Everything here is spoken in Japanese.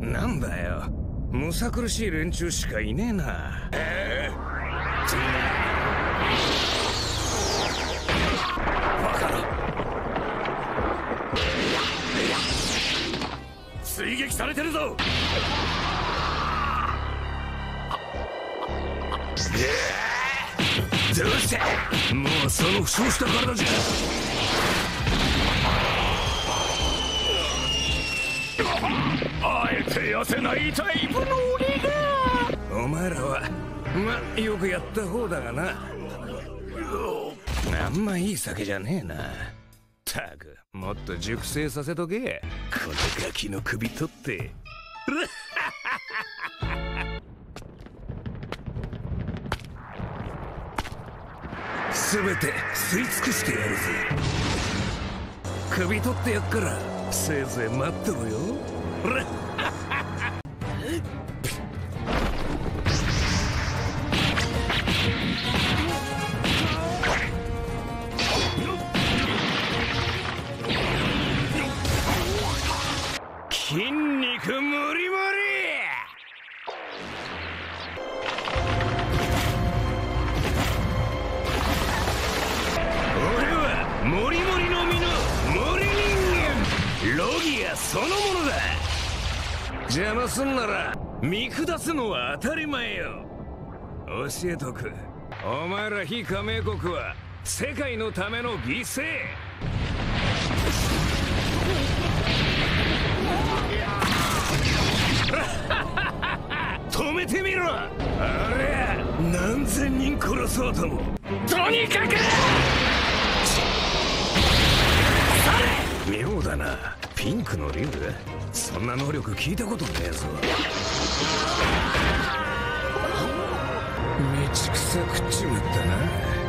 なんだよ、むさ苦しい連中しかいねえな。バカな、追撃されてるぞ。どうした、もうその負傷した体じゃ。あえて痩せないタイプの俺が。お前らはまよくやった方だがな、あんまいい酒じゃねえな。たくもっと熟成させとけ、このガキの首取って。全て吸い尽くしてやるぜ。首取ってやっから、せいぜい待ってろよ。筋肉無理無理。俺はモリモリの実のモリ人間、ロギアそのものだ。邪魔すんなら見下すのは当たり前よ。教えとく、お前ら非加盟国は世界のための犠牲。止めてみろ、あれ何千人殺そうとも。とにかく妙だな、ピンクの竜、そんな能力聞いたことねえぞ。道草食っちまったな。